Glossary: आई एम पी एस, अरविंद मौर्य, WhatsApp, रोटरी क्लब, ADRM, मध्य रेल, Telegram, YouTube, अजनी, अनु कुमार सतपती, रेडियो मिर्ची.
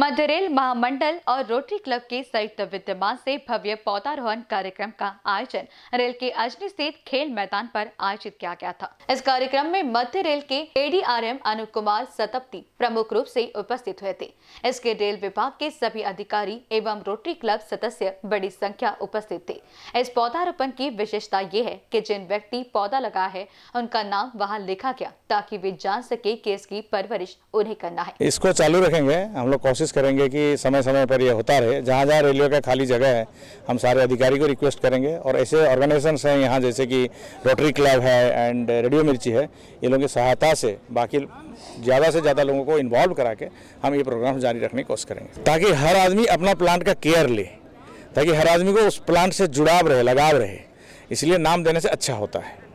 मध्य रेल महामंडल और रोटरी क्लब के संयुक्त विद्यमान से भव्य पौधारोहण कार्यक्रम का आयोजन रेल के अजनी स्थित खेल मैदान पर आयोजित किया गया था। इस कार्यक्रम में मध्य रेल के ADRM अनु कुमार सतपती प्रमुख रूप से उपस्थित हुए थे। इसके रेल विभाग के सभी अधिकारी एवं रोटरी क्लब सदस्य बड़ी संख्या उपस्थित थे। इस पौधारोपण की विशेषता ये है कि जिन व्यक्ति पौधा लगा है उनका नाम वहाँ लिखा गया ताकि वे जान सके कि इसकी परवरिश उन्हें करना है। इसको चालू रखेंगे, हम लोग कोशिश करेंगे कि समय समय पर यह होता रहे। जहाँ जहाँ रेलवे का खाली जगह है हम सारे अधिकारी को रिक्वेस्ट करेंगे और ऐसे ऑर्गेनाइजेशन हैं यहाँ जैसे कि रोटरी क्लब है एंड रेडियो मिर्ची है, इन लोगों की सहायता से बाकी ज़्यादा से ज़्यादा लोगों को इन्वॉल्व करा के हम ये प्रोग्राम जारी रखने की कोशिश करेंगे ताकि हर आदमी अपना प्लांट का केयर ले, ताकि हर आदमी को उस प्लांट से जुड़ाव रहे, लगाव रहे। इसलिए नाम देने से अच्छा होता है।